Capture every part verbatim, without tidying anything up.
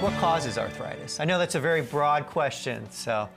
What causes arthritis? I know that's a very broad question, so.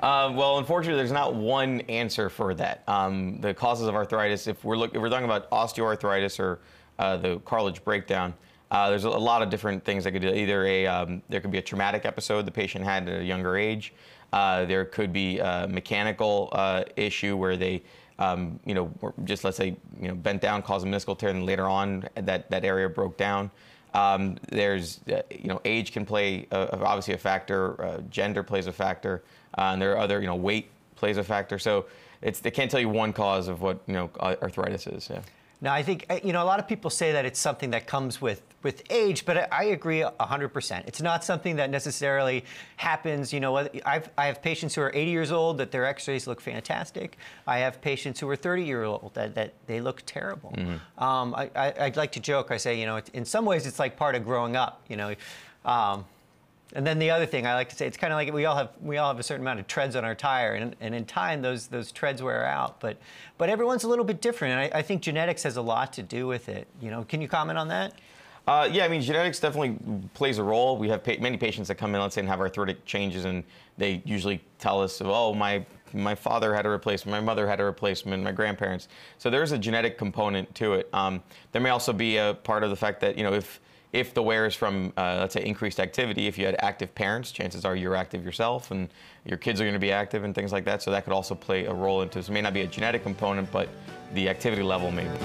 Uh, well, unfortunately, there's not one answer for that. Um, the causes of arthritis, if we're, look, if we're talking about osteoarthritis or uh, the cartilage breakdown, uh, there's a lot of different things that could do. Either a, um, there could be a traumatic episode the patient had at a younger age. Uh, there could be a mechanical uh, issue where they Um, you know, just let's say, you know, bent down, caused a meniscal tear, and later on that, that area broke down. Um, there's, uh, you know, age can play uh, obviously a factor, uh, gender plays a factor, uh, and there are other, you know, weight plays a factor. So it's, they can't tell you one cause of what, you know, arthritis is. Yeah. Now, I think, you know, a lot of people say that it's something that comes with, with age, but I agree one hundred percent. It's not something that necessarily happens, you know, I've, I have patients who are eighty years old that their x-rays look fantastic. I have patients who are thirty years old that, that they look terrible. Mm-hmm. um, I, I, I'd like to joke, I say, you know, in some ways it's like part of growing up, you know. Um, And then the other thing I like to say, it's kind of like we all have we all have a certain amount of treads on our tire, and, and in time those those treads wear out. But but everyone's a little bit different, and I, I think genetics has a lot to do with it. You know, can you comment on that? Uh, yeah, I mean, genetics definitely plays a role. We have pa many patients that come in, let's say, and have arthritic changes, and they usually tell us, oh, my my father had a replacement, my mother had a replacement, my grandparents. So there is a genetic component to it. Um, there may also be a part of the fact that, you know, if If the wear is from, uh, let's say, increased activity, if you had active parents, chances are you're active yourself and your kids are going to be active and things like that. So that could also play a role into it. So it may not be a genetic component, but the activity level maybe.